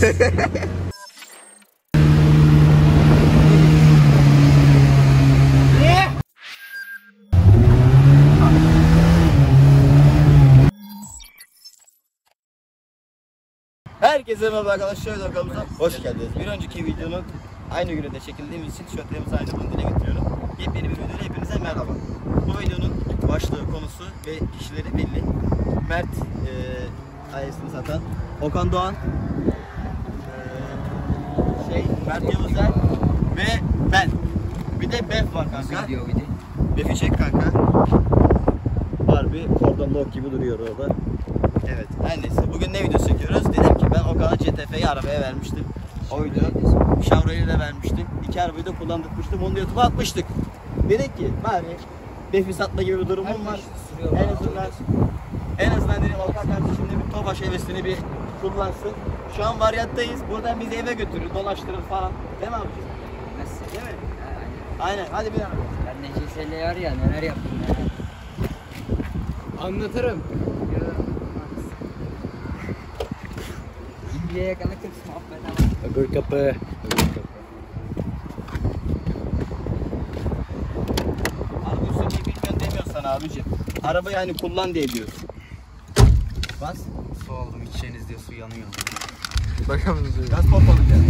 Herkese merhaba arkadaşlar, hoş geldiniz. Bir önceki videonun aynı günü de çekildiğimiz için tişörtlerimiz aynı bunu dile getiriyorum. Yepyeni bir videoda hepinize merhaba. Bu videonun başlığı, konusu ve kişileri belli. Mert ailesini satan Okan Doğan, Mert Yavuzler ve ben. Bir de Bef var kanka. Bef'i çek kanka. Harbi Ford'dan log gibi duruyor orada. Evet, her neyse. Bugün ne video çekiyoruz? Dedim ki ben Okan'a CTF'yi arabaya vermiştim. Oydu. Şavro'yu da vermiştim. İki arabayı da kullandırmıştım. Onu da YouTube'a atmıştık. Dedik ki bari Bef'i satma gibi bir durumum var. En azından dedim Okan kardeşimle bir Tofaş hevesini bir kullansın. Şu an varyattayız. Buradan bizi eve götürür, dolaştırır falan. Değil mi abiciğim? Nasıl? Değil mi? Aynen. Hadi bir araba. Ben de CSL'yi var ya, neler yaptım ya. Anlatırım. Öbür kapı. Abi üstüne bilmiyorum demiyorsan abicim. Arabayı hani kullan diye diyorsun. Bas. Su aldım içeceğiniz diye su yanıyor. Bakalım. Gaz pompalayacağız.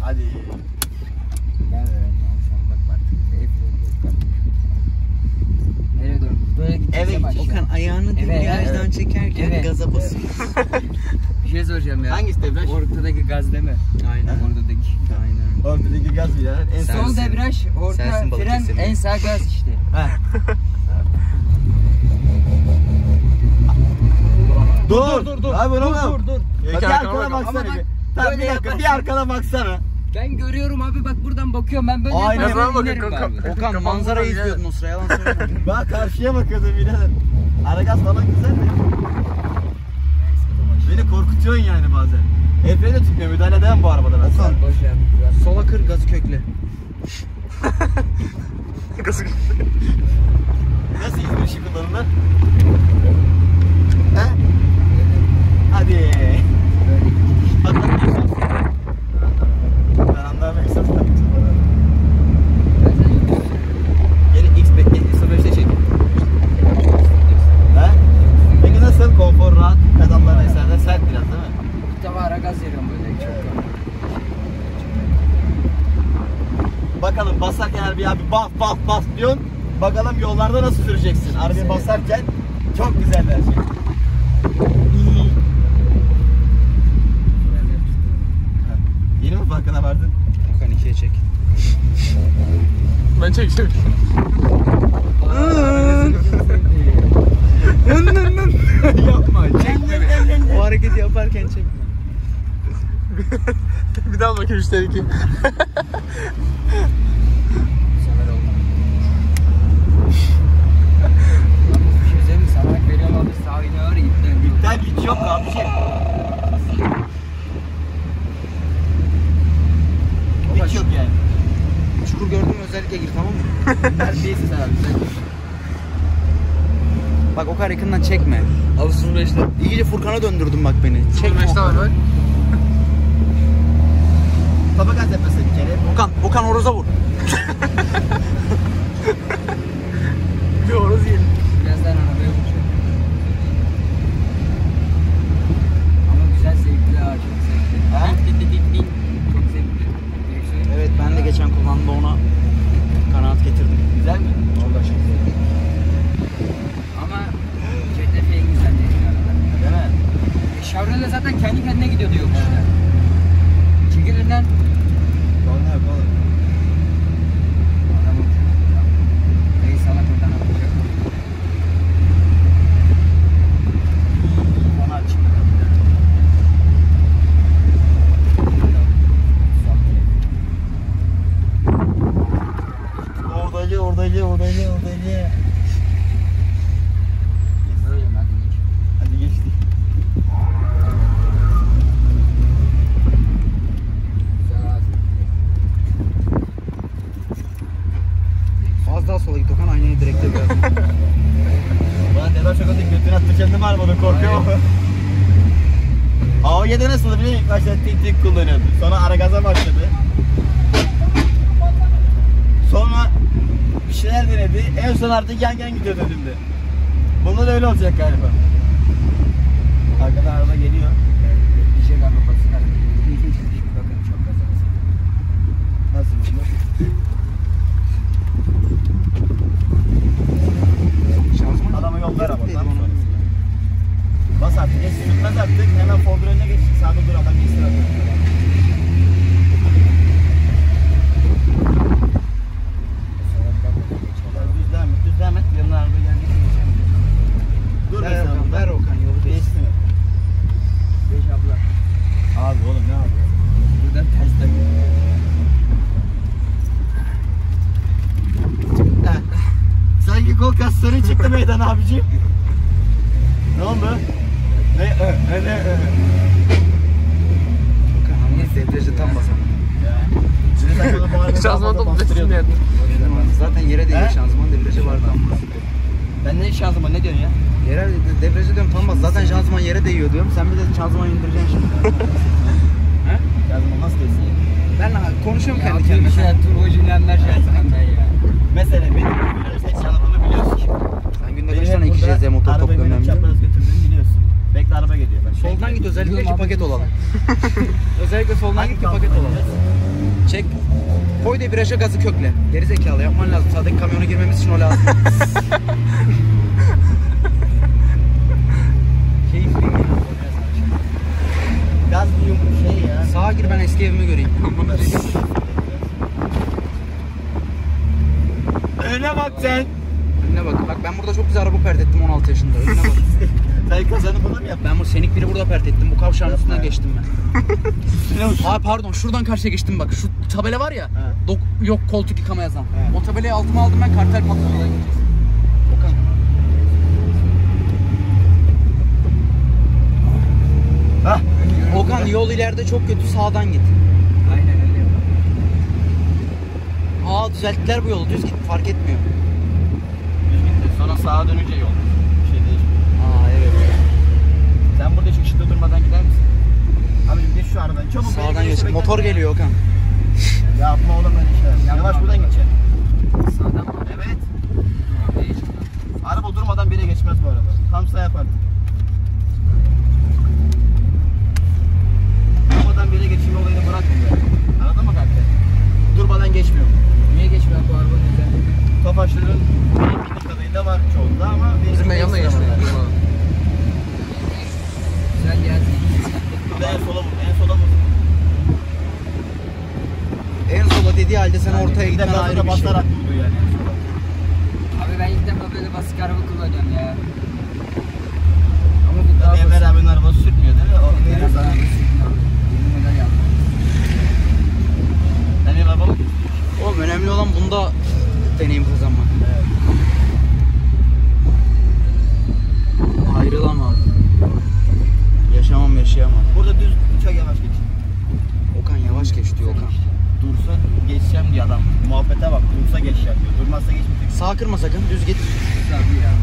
Hadi. Gel verelim. Evet, Okan ayağını debriyajdan çekerken gaza basıyor. Bir şey soracağım ya. Hangisi debriyaj? Ortadaki gaz deme. Aynen. Ortadaki. Aynen. Ortadaki gaz ya. En sol debriyaj, orta fren, en sağ gaz işte. Dur. Abi dur. Bir arkana baksana. Tam bir arkana baksana. Ben görüyorum abi, bak buradan bakıyorum, ben böyle bakıyorum. Okan manzarayı izliyordun o sıraya, yalan söylüyorum. Ben karşıya bakıyordum birader. Aragaz falan güzel mi? Beni korkutuyorsun yani bazen. Efreni de tutmuyor, müdahale edemem bu arabada ben. Okan sola kır, gazı kökle. Gazı kökle. Nasıl İzmir şimdi dalından? He? Hadi. Böyle daha ben ekstra tutacağım. Yeni X5'te çekin. He? Peki nasıl? Konfor, rahat, pedallar eserler, sert biraz değil mi? Bir defa ara gaz veriyorum böyle çok. Bakalım basarken arabaya bir bas diyorsun. Bakalım yollarda nasıl süreceksin? Arabaya basarken çok güzel her şey. Yeni mi farkına vardın? Okan ikiye çek. Ben çekeceğim. Yapma, çekme beni. O hareketi yaparken çekme. Bir daha bakayım işte iki. Bak Okan yakından çekme. Ağustos 5'te. İyice Furkan'a döndürdün bak beni. Çekme Okan. Tabakaz yapmasın bir kere. Okan horoza vur. Bir horoz yiyelim. Birazdan arabaya vuracak. Ama güzel zevkli ha. Çok zevkli. Çok zevkli. Evet, ben de geçen kullandım ona. Kanaat getirdim. Güzel mi? Orada çok güzel. Ama CTF en güzel değil arada. Değil mi? Şavrele zaten kendi kendine gidiyor diyor. Çekilinden. Vallahi yapalım. Adamım. Neyi salak oradan atacak. Bana açık. Orada gel. Hadi geçti. Az daha sola git Okan, aynaya direkt de biraz. Bana Selam şakası götünü attı kendimi armadan korkuyorum. A7'de nasıldı biliyor musun? İlk başta tik tik kullanıyordu. Sonra ara gaza başladı. Sonra bir şeyler denedi. En son artık yan yan gidiyor önümde. Bunda da öyle olacak galiba. Arkadan araba geliyor. Bir şey galiba basın artık. Bakın çok kazanız. Nasıl bunu? Adama yol ver ama tamam mı? Bas artık, geç sürükmez artık. Hemen Ford'un önüne geç. Sağda dur adam geçsin artık. Kasları çıktı meydan abici. Ne oldu? Debriyajı tam basalım. Şanzıman da basıyordu. Zaten yere değil şanzıman debriyaja var tam basıyordu. Ben ne şanzıman ne diyorsun ya? Yere debriyaja diyorum tam bas. Zaten şanzıman yere değiyor diyorum. Sen bir de şanzıman indireceksin şimdi. He? Şanzıman nasıl değilsin ya? Ben konuşuyorum kendi kendime. Mesela turbojilenler şanzıman ben ya. Mesela benim sen günde kaç tane 2 cz motor topluyorum ben biliyorum. Arabayı götürdüğünü biliyorsun. Bekle araba geliyor. Soldan git özellikle ki paket olalım. Özellikle soldan git ki paket olalım. Çek. Koy debriyaja gazı kökle. Gerizekalı yapman lazım. Sağdaki kamyona girmemiz için o lazım. Keyifli ya. Gaz bir şey ya. Sağa gir ben eski evimi göreyim. Öne bak sen. Bak ben burada çok güzel araba pert ettim 16 yaşında. Önüne bak. Sen kazanı bunu mu yaptın? Ben bu senik biri burada pert ettim. Bu kavşağın üstünden geçtim ben. Aa pardon şuradan karşıya geçtim bak. Şu tabela var ya. Yok koltuk yıkama yazan. O tabelayı altıma aldım ben kartel patlamaya gideceğiz. Okan. Hah. Okan yol ileride çok kötü sağdan git. Aynen öyle. Aa düzelttiler bu yolu düz git fark etmiyor. Sonra sağa dönünce yol. Bir şey değişmiyor. Aa evet. Sen burada hiç ışıkta durmadan gider misin? Abicim geç şu aradan. Çabuk sağdan geç. Motor geliyor Okan. Ya yapma oğlum öyle işler. Yavaş buradan geçelim. Sağdan mı? Evet. Araba durmadan bire geçmez bu araba. Tam sağ yapar. Durmadan bire geçme olayını bırakmıyor. Anladın mı kanka? Durmadan geçmiyor. Niye geçmiyor bu araba? Tofaşların bir kadarıyla var çoğunda ama bizim yanına geçti. Sen geldin. En sola vur. En sola dediği halde sen yani ortaya giden ayrı bir şey. Yani. Abi ben ilk defa böyle basık araba kullanıyorum ya. Ama bu daha Emre abinin arabası sürtmüyor değil mi? O Emre abinin arabası sürtmüyor. Yeni model yaptım. Senin araba mı? Oğlum önemli olan bunda deneyim kazanmak. Evet. Ayrılamam. Yaşamam yaşayamam. Burada düz çok yavaş geç. Okan yavaş geç diyor Okan. Dursa geçeceğim diye adam. Muhabbete bak dursa geçeceğim diyor. Durmazsa geçmeyecek. Sağ kırma sakın düz git.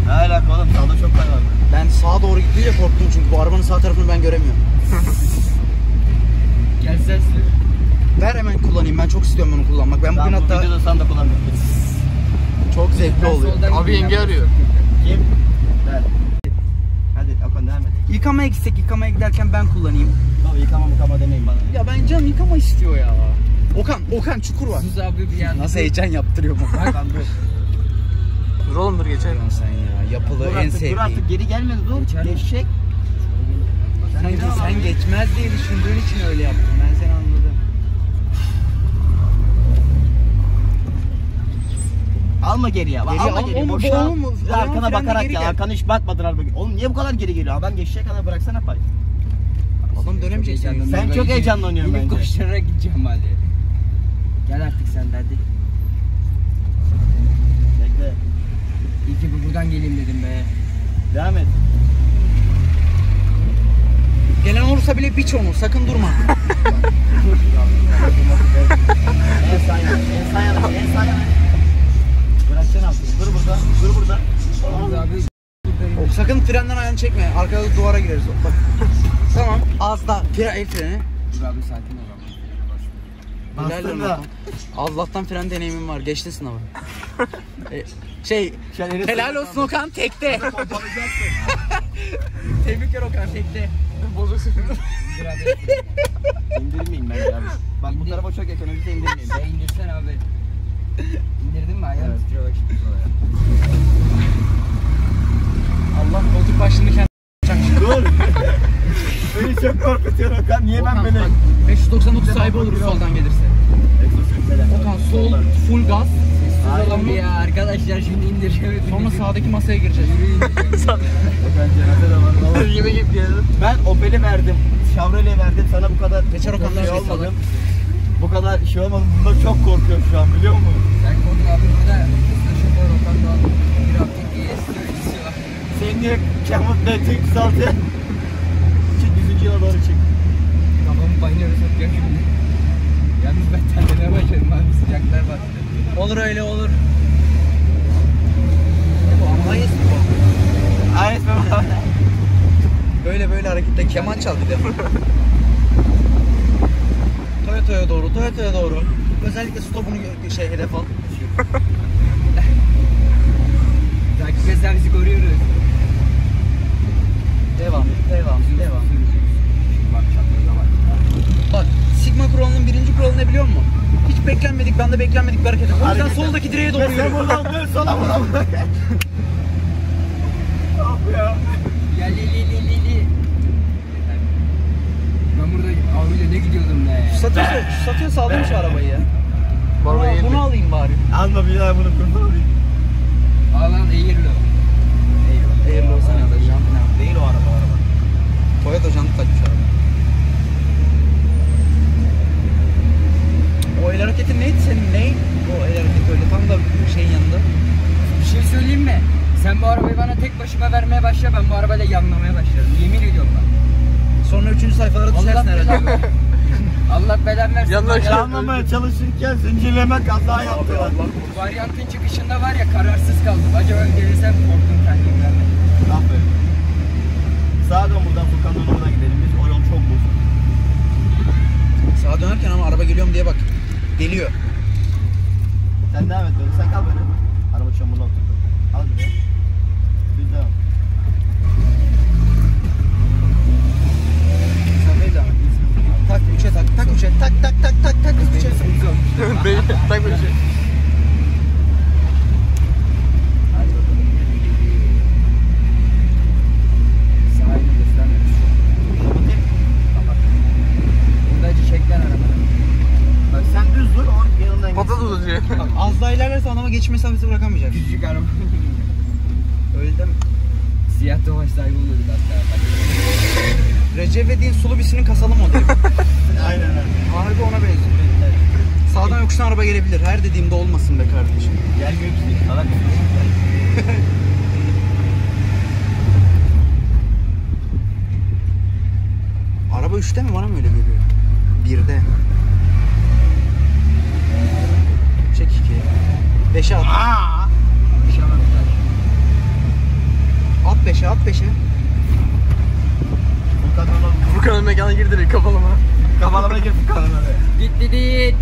Ne alaka oğlum sağda çok kayar. Ben sağa doğru gittiğince korktum çünkü bu arabanın sağ tarafını ben göremiyorum. Gelsen ver hemen kullanayım ben çok istiyorum bunu kullanmak. Ben bugün hatta... Videoda sen de kullanmıyorum. Çok zevkli oluyor. Abi yenge arıyor. Kim? Ben. Hadi Okan devam et. Yıkamaya gitsek yıkamaya giderken ben kullanayım. Abi yıkama demeyin bana. Ya ben canım yıkama istiyor ya. Okan çukur var. Suz abi bir yer. Nasıl heyecan yaptırıyor bana. Dur oğlum dur geçer. Sen ya yapılı en sevdiğim. Dur artık geri gelmedi dur. Geçecek. Sen geçmez diye düşündüğün için öyle yaptım. Ben seni anladım. Alma geriye. Alma geriye. Boşuna. Arkana bakarak ya. Arkana hiç bakmadın araba. Oğlum niye bu kadar geri geliyor? Adam geçecek kadar bıraksana pay. Adam dönemeyecek. Sen çok heyecanlanıyorsun bence. Gidip koşturarak gideceğim hadi. Gel artık sen de hadi. Bekle. İyi ki buradan geleyim dedim be. Devam et. Gelen olursa bile biç onu. Sakın durma. En sağ yana. Dur burada. Sakın frenden ayağını çekme. Arkada duvara gireriz. Bak. Tamam. Asla. El freni. Dur abi sakin ol. Allah'tan fren deneyimim var. Geçtin sınavı. Helal olsun Okan tekte. Tebrikler Okan tekte. Bozuk sıkıntı. İndirmeyeyim ben abi. Bak bu tarafa çok yakın. Önce indirmeyeyim. Ben indirsen abi. İndirdin mi ayağını? Evet. Allah koltuk başını kendine açacak. Dur. Beni çok korkutuyor Okan. Niye Okan, ben böyle... 599 sahibi oluruz soldan gelirse. Okan sol, full gaz. Abi ya arkadaşlar şimdi indireceğim. Sonra sağdaki masaya gireceğiz. Okan cenazede de var. Yemek yapıyorum. Ben Opel'i verdim. Chevrolet'i verdim. Sana bu kadar... Geçer Okan'dan şey olmadım. Bu kadar şey olmadı. Bundan çok korkuyorum şu an biliyor musun? Sen korkun abi. Burada şoför Okan'da bir hafta diye sürücüsü var. Senin diye kemut ve tek saltı. Yola doğru çek. Kafamın bayını öyle satacak şimdi. Yalnız ben terlemeye başladım abi, sıcaklar var. Olur öyle olur. Ayes mi bu? Ayes mi bu? Böyle böyle hareketle keman çal bir de. Toyota'ya doğru, Toyota'ya doğru. Özellikle stopunu hedef al. Takip etsen bizi koruyoruz. Devam, devam, devam. Bak, sigma kuralının birinci kuralı ne biliyor musun? Hiç beklenmedik, ben de beklenmedik bir hareket yapıyorum. O yüzden soldaki direğe doğru yürüyorum. Buradan dön, sola buradan dön. Ne ya? Ya li. Ben burada abiyle ne gidiyordum ne? Satıyor sağlamış arabayı ya. Bunu alayım bari. Alma bir daha bunu kurtarayım. Alan eğirli o. Eğirli o sana da jant değil o araba. Toyota jant takmış araba. O el hareketi neydi senin ney? O el hareketi öyle tam da bir şeyin yanında. Bir şey söyleyeyim mi? Sen bu arabayı bana tek başıma vermeye başla, ben bu arabayla yanlamaya başlarım. Yemin ediyorum ben. Sonra 3. sayfalara düşersin herhalde. Allah belanı versin. Yanlamaya çalışırken zincirleme kaza yaptı. Varyantın çıkışında var ya kararsız kaldım. Acaba gelirsem korktum kendimden. Tamam böyle. Sağa dön buradan Furkan'ın oradan gidelim biz. O yol çok bozuk. Sağa dönerken ama araba geliyorum diye bak. Geliyor. Sen devam et böyle. Sen kal böyle. Araba çamurla oturdu. Al buraya. Düz devam. Sen neyi devam et? Tak 3'e tak 3'e tak 3'e. Tak 3'e. Az daha ilerlerse adama geçiş mesafesi bırakamayacak. Küçücük araba. Öyle deme. Siyah Tofaş sahibi oluyorduk hatta. Recep ve değil sulu birisinin kasalı modeli. Aynen öyle. Harbi ona benziyor. Sağdan yokuştan araba gelebilir. Her dediğimde olmasın be kardeşim. Gel göksün. Salak göksün. Araba 3'te mi? Bana mı öyle geliyor? 1'de. Çek 2'ye. 5'e at. Aaa! 5'e at 5'e at 5'e. Bu kanal mekana girdi bir kafalama. Kafalama gir bu kanala. Git. Evlerin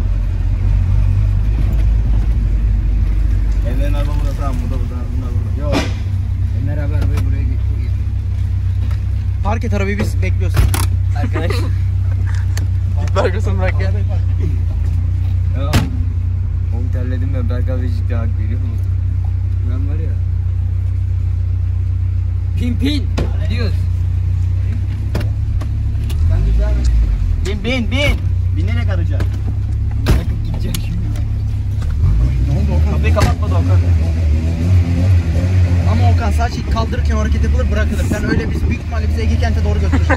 araba burada tamam burada. Yok. Evler abi arabayı buraya git. Park et arabayı biz bekliyoruz. Arkadaş. Git parkasını bırak ya. Ya. Onu terledim ve Berk abi ciddi hak veriyor mu? Ben var ya. Pin diyoruz. Sen güzel mi? Bin. Binerek arayacaksın. Bırakıp gidecek şimdi. Ne oldu Okan? Kapıyı kapatmadı Okan. Ama Okan sadece kaldırırken hareket yapılır bırakılır. Sen öyle biz büyük ihtimalle bizi Ege Kent'e doğru götürürsün.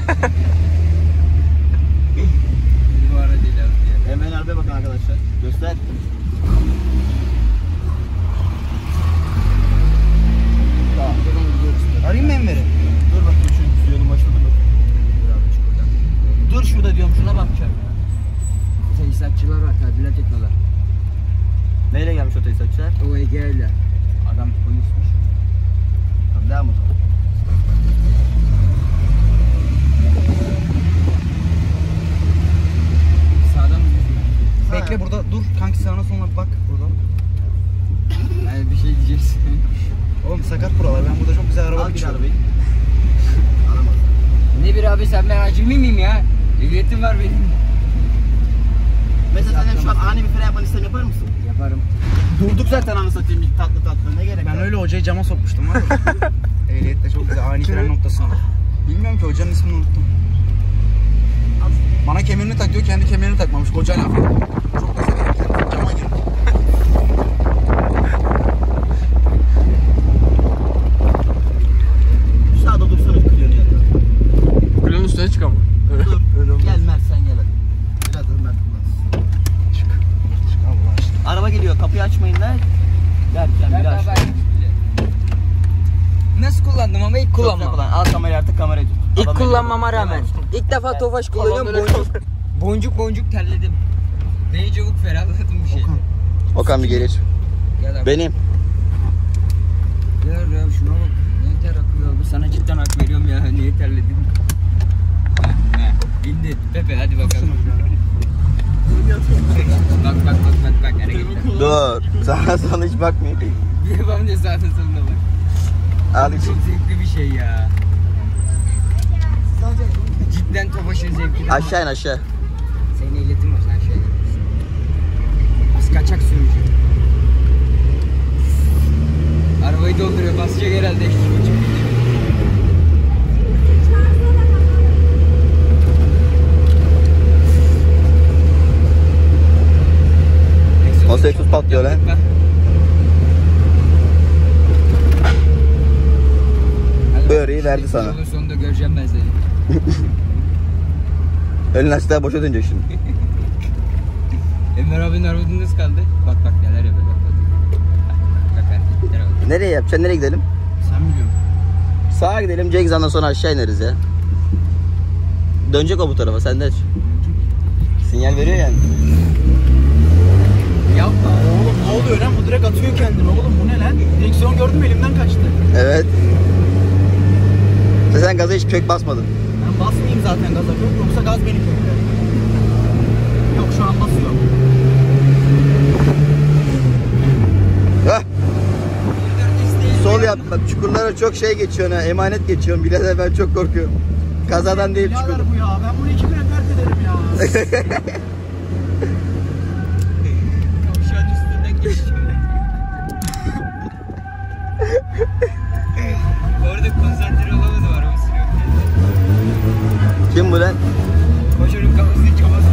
Bu ara değil abi. Hemen arabaya bakın arkadaşlar. Göster. Arayayım mı Enver'i? Dur bak şu yolun başına dur. Dur şurada diyorum şuna bakacağım ya. Tesisatçılar var tadilat etmeler. Neyle gelmiş o tesisatçılar? O Ege'yle. Adam polismiş. Tamam devam o zaman. Sağdan bekle burada dur kanki, sağına sonuna bak buradan. Yani bir şey diyeceksin. Oğlum sakat buralar, ben burada çok güzel araba al geçiyorum. Ne bir abi sen, ben acemi miyim ya? Ehliyetim var benim. Mesela sen şu an ani bir fren yapmanı istesen yapar mısın? Yaparım. Durduk zaten anı satayım ilk tatlı tatlı, ne gerek ben var? Ben öyle hocayı cama sokmuştum abi. Ehliyette çok güzel ani fren noktasında. Bilmiyorum ki, hocanın ismini unuttum. Bana kemerini tak diyor, kendi kemerini takmamış. Hocayla affedin. Çok güzel ehliyette cama girdi. Sağda dursana kliyonu yanına. Kliyonun üstüne çık ama. Dur. Gel Mert, sen gel hadi. Biraz dur Mert. Araba geliyor, kapıyı açmayın lan derken bir açtı. Nasıl kullandım ama ilk kullanmam. Al kamerayı, artık kamerayı tut. İlk adam kullanmama rağmen ilk defa evet. Tofaş kullanıyorum, boncuk terledim. Neyi çabuk ferahladım bir şeydi. Okan bir gelir. Gel benim. Gel ya şuna bak, ne ter akıyor bu, sana cidden hak veriyorum ya, niye terledim. Bindi Pepe, hadi bakalım. Bak hareketler. Dur. Sana sana hiç bakmayayım. Yapamam diye zaten sonunda bak. Abi çok zevkli bir şey ya. Cidden Tofaş'ın zevkli. Aşağı in aşağı. Senin ehliyetin var, sen aşağı in. Bas kaçak sürücü. Arabayı dolduruyor, basacak herhalde. O seksüz patlıyor lan. Böreği verdi sana. Sonunda göreceğim ben seni. Elin açtığa boşa dönecek şimdi. Emre abinin arabasının nasıl kaldı? Bak neler yapıyor. Bak. Nereye yapacaksın? Nereye gidelim? Sen biliyorsun. Sağa gidelim. Cengizhan'dan sonra aşağı ineriz ya. Dönecek o bu tarafa. Sen de aç. Sinyal veriyor yani. Yapma oğlum, ne oluyor lan, bu direkt atıyor kendini oğlum, bu ne lan? Direksiyon gördüm, elimden kaçtı. Evet. Sen gaza hiç kök basmadın. Ben basmayayım zaten gaza kök, yoksa gaz beni kökler. Yok şu an basıyor. Hah. Sol yap bak, çukurlara çok şey geçiyorsun ha, emanet geçiyorum birader, ben çok korkuyorum. Kazadan değil çukur. Bu ya, ben bunu 2 kere dert ederim ya. Bu arada konsantre olamadım, araba sürüyorum. Kim bu lan? Koşunun kafasını çabası.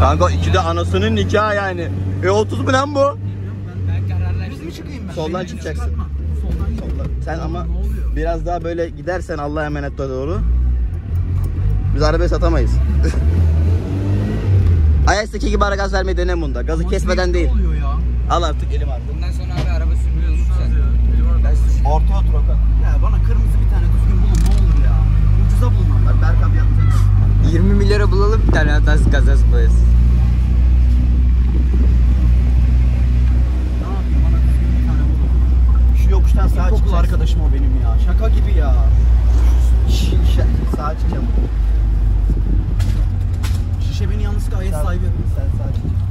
Kanka ikide anasının nikahı yani. 30 mu lan bu? Ben kararlaştım. Soldan çıkacaksın. Soldan. Sen ama biraz daha böyle gidersen Allah'a emanete doğru. Biz arabayı satamayız. Ayas'taki gibi ara gaz vermeyi dene bunda. Gazı kesmeden değil. Al artık, elim artık. Bundan sonra abi araba sürmüyorsun sen. Ortaya otur Okan. Ya bana kırmızı bir tane düzgün bulun ne olur ya. Ucuza bulmam ben. Berk abi yapacak. 20 milyara bulalım bir tane hatasız kazası boyası. Ne yapayım, bana düzgün bir tane bulalım. Şu yokuştan sağa çıkacağız. Arkadaşım o benim ya. Şaka gibi ya. Sağa çıkacağım. Şişe beni yalnızca ayet sahibi yapayım. Sen sağa çıkacağım.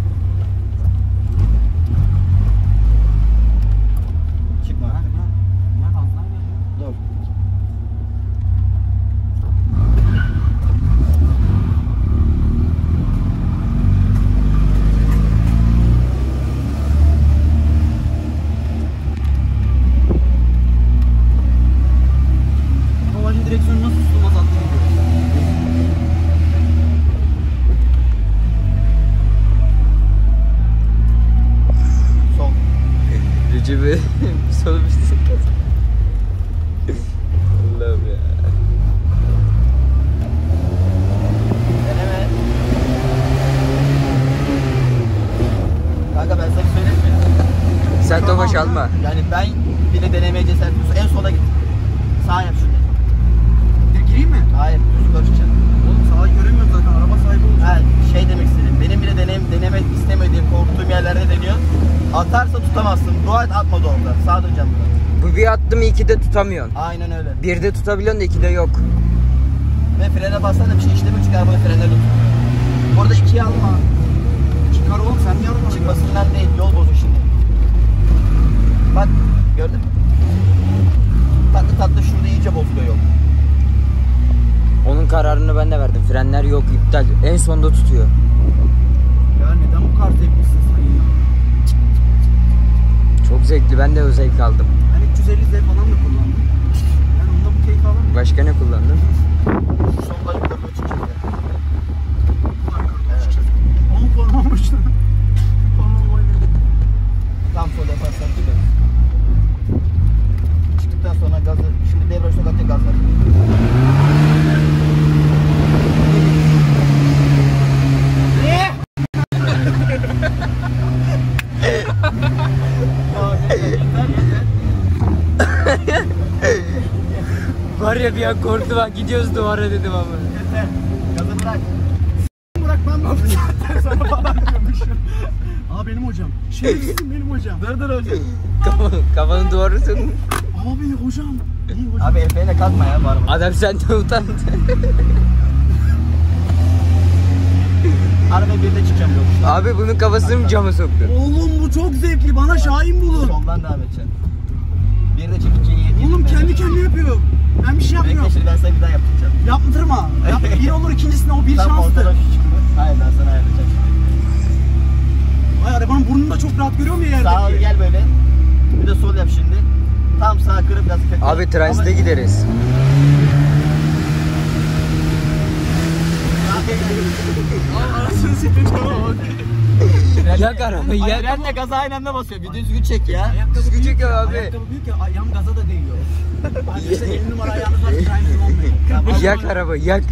Alma. Yani ben bile denemeye cesaret ediyorsun. En sola git. Sağa yap şunu. Gireyim mi? Hayır. Düz karışacaksın. Oğlum sağa göremiyorum zaten. Araba sahibi olacak. Ha, şey demek istedim. Benim bile denemek istemediğim, korktuğum yerlerde deniyor. Atarsa tutamazsın. Dua et atma da orada. Sağ döneceğim buradan. Bir attım 2'de tutamıyorsun. Aynen öyle. 1'de tutabiliyorsun da 2'de yok. Ve frene bassana bir şey işlemiyor çünkü arabanın frenleri tutmuyor. Bu arada 2'yi alma. Çıkar oğlum sen niye alma? Çıkmasından değil, yol bozuyor şimdi. Bak gördün mü? Tatlı tatlı şurada iyice bozuluyor yol. Onun kararını ben de verdim. Frenler yok, iptal. En sonda tutuyor. Ya neden bu kartı yapmışsın sen ya? Çok zevkli. Ben de o zevk aldım. Ben 350 zevk falan da kullandım. Ben onda bu keyif alamadım. Başka ne kullandın? Sonda yukarı çıkıyor. Evet. Onun formam uçtu. Formam oynadı. Tam sola basar gibi. Çıktıktan sonra gazı. Şimdi devre sokakta gaz var. Var ya bir an korktu bak, gidiyoruz duvara dedim ama. Yeter, gazı bırak. Bırak ben bırak zaten sana falan diyormuşum. Aa benim hocam, şerefsizim benim hocam. Dur hocam. Kafanı duvara sokun. Abi hocam, iyi hocam. Abi Efe'yle kalkma ya bari. Adam senden utandı. Araba bir de çıkacağım yokuşta. Abi bunun kafasını cama soktu. Oğlum bu çok zevkli, bana Şahin bulun. Soldan devam edeceksin. Bir de çekeceğin yedi. Oğlum kendi kendine yapıyor. Ben bir şey yapmıyorum. Bekleşir ben sana bir daha yaptıracağım. Yaptırma. Bir olur ikincisine o bir şanstır. Tam ortada şu çıkmıyor. Hayır ben sana ayarlayacağım. Vay arabanın burnunu da çok rahat görüyorum ya yerde. Sağa gel böyle. Bir de sol yap şimdi. Tam sağa kırıp biraz kötü. Abi transite gideriz. Arasını siktir tamam. Yak arabayı yak. Aynen de gaza aynı anda basıyor. Bir düzgün çek ya. Ayakkabı büyük ya abi. Ayakkabı büyük ya. Ayağım gaza da değiyor. Arkadaşlar 50 numara ayağınız var. Prime'im olmuyor. Yak arabayı yak.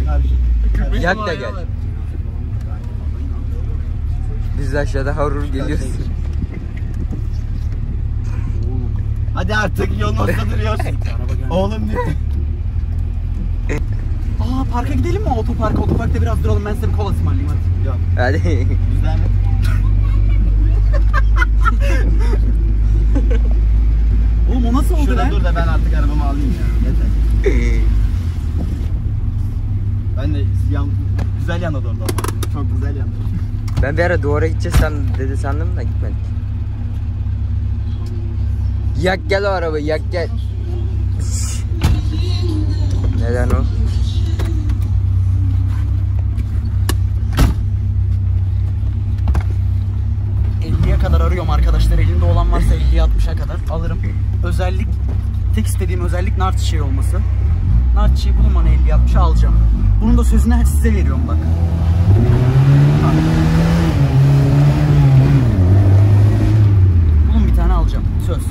Yak da gel. Biz de aşağıda harur geliyoruz. Hadi artık yolun ortada duruyorsun. Oğlum diyor. Aa parka gidelim mi? Otoparka. Otoparkta biraz duralım. Ben size bir kola ısmarlayayım hadi. Yok. Hadi. Güzel mi? Oğlum o nasıl oldu şurada lan? Dur da ben artık arabamı alayım ya. Yeter. Ben de güzel yanladı orada. Çok güzel yanladı. Ben bir ara duvara gideceğiz dedi sandım da gitmedik. Yak gel o arabayı yak gel. Neden o? Kadar arıyorum arkadaşlar, elinde olan varsa 50'ye 60'a kadar alırım. Özellik, tek istediğim özellik nar çiçeği olması. Nar çiçeği bulun bana 50'ye 60'a alacağım. Bunun da sözünü size veriyorum bak. Bulun bir tane alacağım, söz.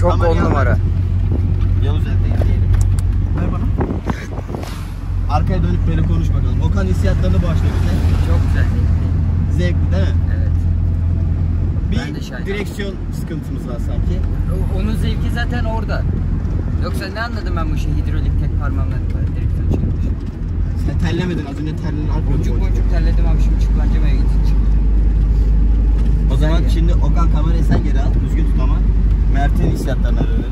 Çok tamam, 10 numara. Yol üzerindeyiz diyelim. Ver bana. Arkaya dönüp böyle konuş bakalım. Okan hissiyatlarını bağışlıyor bize. Çok güzel. Zevkli değil mi? Evet. Bir direksiyon sıkıntımız var sanki. Onun zevki zaten orada. Yoksa ne anladım ben bu işi? Hidrolik tek parmağımla direksiyon çıkmış. Sen terlemedin az önce terledin. Boncuk terledim abi şimdi çıplancamaya gidecek. O zaman yani. Şimdi Okan kamerayı sen geri al. Düzgün tut ama. Mert'in hissiyatlarına öyle.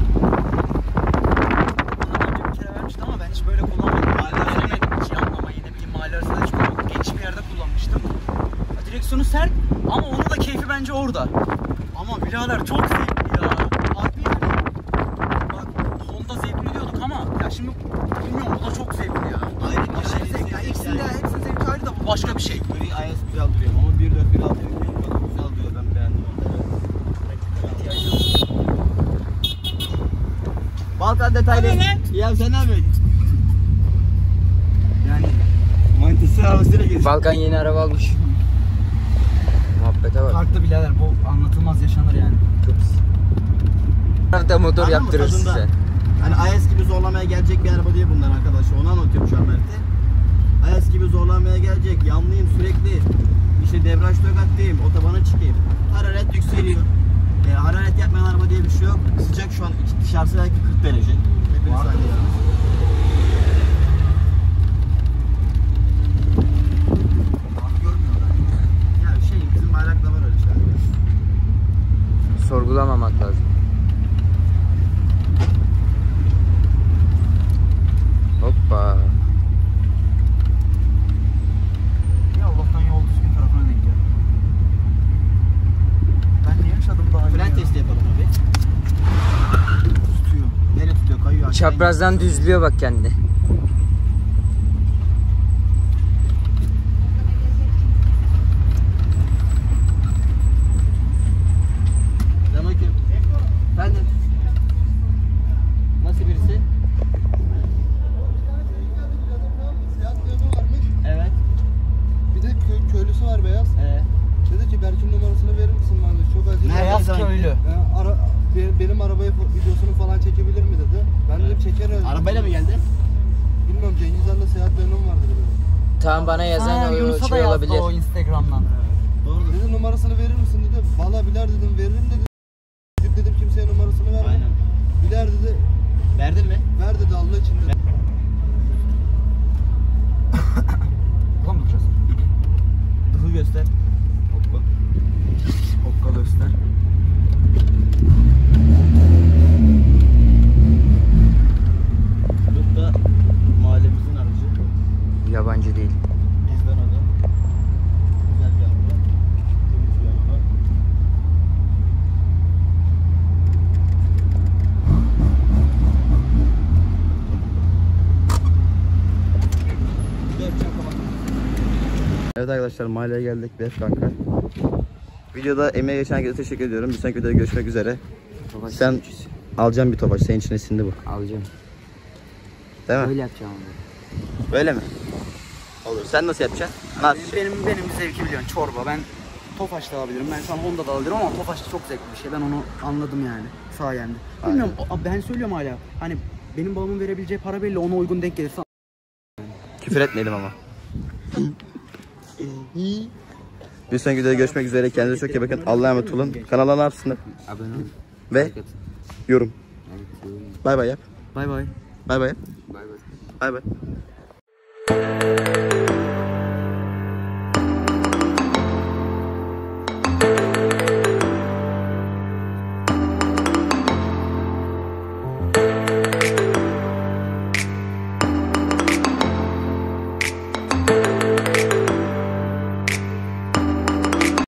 Bir kere vermiştim ama ben hiç böyle kullanmadım. Mahalle öğrenemedim ki anlamayı. Ne bileyim mahalle arasında hiç kullanmadım. Genç bir yerde kullanmıştım. Direksiyonu sert ama onun da keyfi bence orada. Ama birader çok zevkli ya. Abi bak Honda zevkli diyorduk ama ya şimdi bilmiyorum bu da çok zevkli ya. Ayrı bir şey zevkli. Yani hepsinin zevkli ayrı da bu başka bir şey. Böyle IS güzel duruyor ama 1.4 1.6 Balkan detaylı. Ya sen ne yapıyorsun? Yani mantisi arabasıyla geziyor. Balkan yeni araba almış. Muhabbete bak. Farklı birader bu anlatılmaz yaşanır yani. Çok. Da motor yaptırırız size. Hani IS gibi zorlamaya gelecek bir araba değil bunlar arkadaşlar. Onu anlatıyorum şu an Mert'e. IS gibi zorlamaya gelecek. Yanlıyım sürekli. İşte debraj tokatlıyım. Otobana çıkayım. Hararet yükseliyor. Hararet soğuma diye bir şey yok. Sıcak şu an, dışarısı belki 40 derece. Hepiniz aynı yani. Sorgulamamak lazım. Hoppa. Ya Allah'tan yol düzgün tarafına denk geldim. Ben ne yaşadım daha önce? Fren testi yapalım abi. Tutuyor. Nereye tutuyor? Kayıyor. Çaprazdan düzlüyor bak kendi. Tamam, bana yazan ha, o şey olabilir. O Instagram'dan. Evet. Doğru. Dedi numarasını verir misin dedi. Valla biler dedim, veririm dedi. Dedim kimseye numarasını verme. Aynen. Biler dedi. Verdin mi? Ver dedi, Allah için dedi. Buradan mı duracağız? Dıhı göster. Hoppa. Hoppa göster. Yabancı değil. Bizden o da. Güzel bir araba. Temiz bir araba. Evet arkadaşlar, mahalleye geldik. 5 kanka. Videoda emeğe geçen herkese teşekkür ediyorum. Bir sonraki videoda görüşmek üzere. Tofaş. Sen alacağım bir Tofaş. Senin için esindi bu. Alacağım. Değil mi? Öyle yapacağım onu. Böyle mi? Olur. Sen nasıl yapacaksın? Nasıl? Benim zevki biliyorsun. Çorba. Ben Tofaş da alabilirim. Ben şu an Honda da alabilirim ama Tofaş çok zevkli bir şey. Ben onu anladım yani. Sayende. Bilmiyorum. Ben söylüyorum hala. Hani benim babamın verebileceği para belli. Ona uygun denk gelirse. Küfür etmeyelim ama. Bir sonraki videoda görüşmek üzere. Kendinize çok iyi bakın. Allah'a emanet olun. Kanala ne yapsınlar? Abone olun. Ve yorum. Bay bay yap. Bay bay. Bay bay. Bay bay. Bay bay.